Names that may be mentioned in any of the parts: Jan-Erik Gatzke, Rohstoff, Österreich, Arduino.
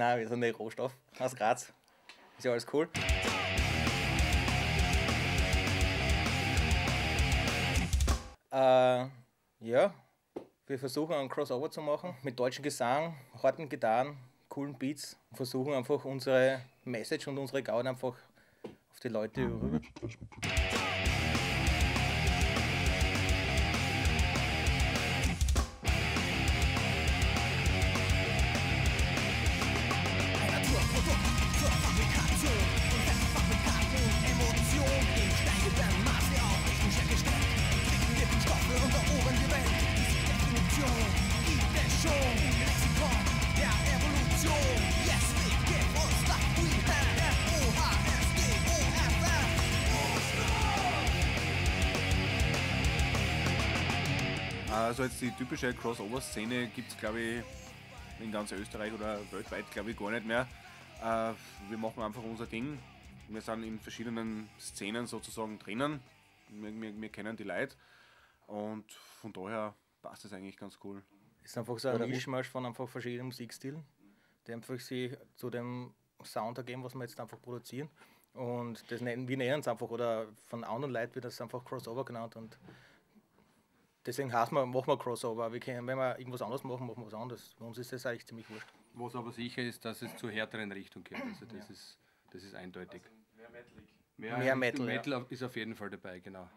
Nein, wir sind der Rohstoff aus Graz. Ist ja alles cool. Ja, wir versuchen einen Crossover zu machen mit deutschen Gesang, harten Gitarren, coolen Beats und versuchen einfach unsere Message und unsere Gaudi einfach auf die Leute rüber. Also jetzt die typische Crossover-Szene gibt es, glaube ich, in ganz Österreich oder weltweit, glaube ich, gar nicht mehr. Wir machen einfach unser Ding. Wir sind in verschiedenen Szenen sozusagen drinnen. Wir kennen die Leute und von daher passt das eigentlich ganz cool. Es ist einfach so ein Mischmasch von einfach verschiedenen Musikstilen, die einfach sich zu dem Sound ergeben, was wir jetzt einfach produzieren. Und das nennen wir uns einfach, oder von anderen Leuten wird das einfach Crossover genannt. Und deswegen heißt man, machen wir Crossover. Wir können, wenn wir irgendwas anderes machen, machen wir was anderes. Bei uns ist das eigentlich ziemlich wurscht. Was aber sicher ist, dass es zur härteren Richtung geht. Also das, ja, das ist eindeutig. Also mehr metalig. Mehr Metal, Metal, ja, ist auf jeden Fall dabei, genau.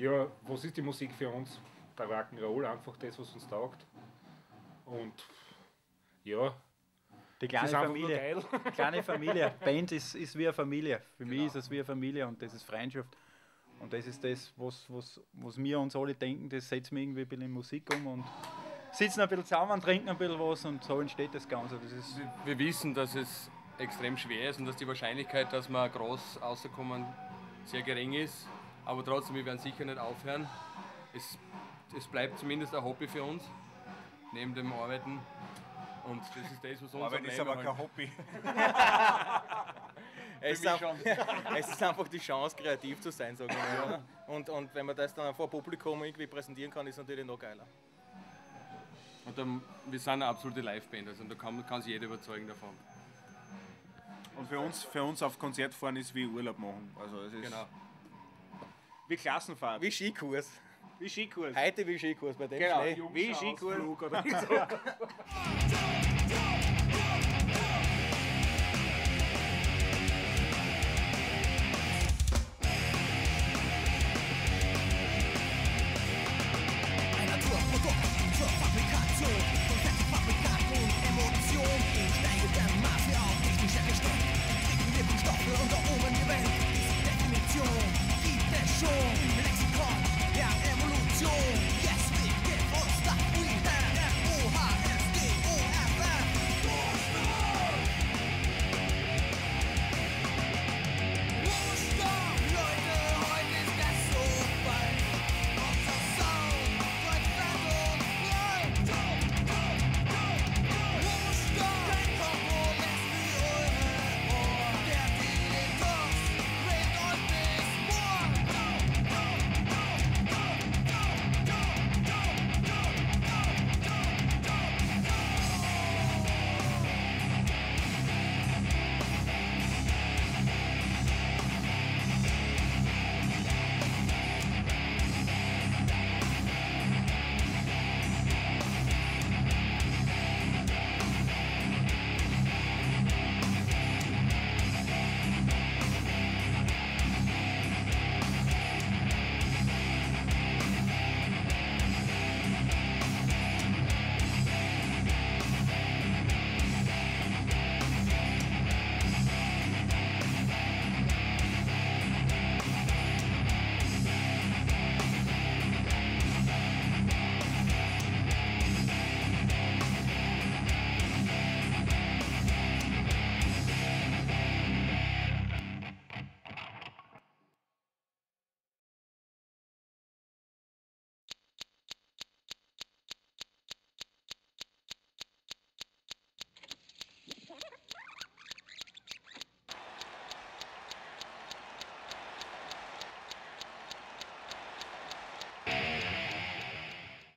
Ja, was ist die Musik für uns? Der Rock'n'Roll, einfach das, was uns taugt. Und ja, Die kleine Familie. Kleine Familie. Band ist wie eine Familie. Für mich ist es wie eine Familie und das ist Freundschaft. Und das ist das, was wir uns alle denken, das setzen wir irgendwie ein bisschen in Musik um und sitzen ein bisschen zusammen, trinken ein bisschen was und so entsteht das Ganze. Das ist wir wissen, dass es extrem schwer ist und dass die Wahrscheinlichkeit, dass wir groß rauskommen, sehr gering ist. Aber trotzdem, wir werden sicher nicht aufhören. Es bleibt zumindest ein Hobby für uns, neben dem Arbeiten. Und das ist das, was uns Arbeiten ist aber halt kein Hobby. Es ist einfach die Chance, kreativ zu sein, sagen wir mal. Und wenn man das dann vor Publikum irgendwie präsentieren kann, ist es natürlich noch geiler. Und dann, wir sind eine absolute Liveband, also da kann sich jeder überzeugen davon. Und für uns auf Konzert fahren ist wie Urlaub machen. Also es ist wie Klassenfahrt. Wie Skikurs. Wie Skikurs. Heute wie Skikurs bei dem Schnee. Wie Skikurs.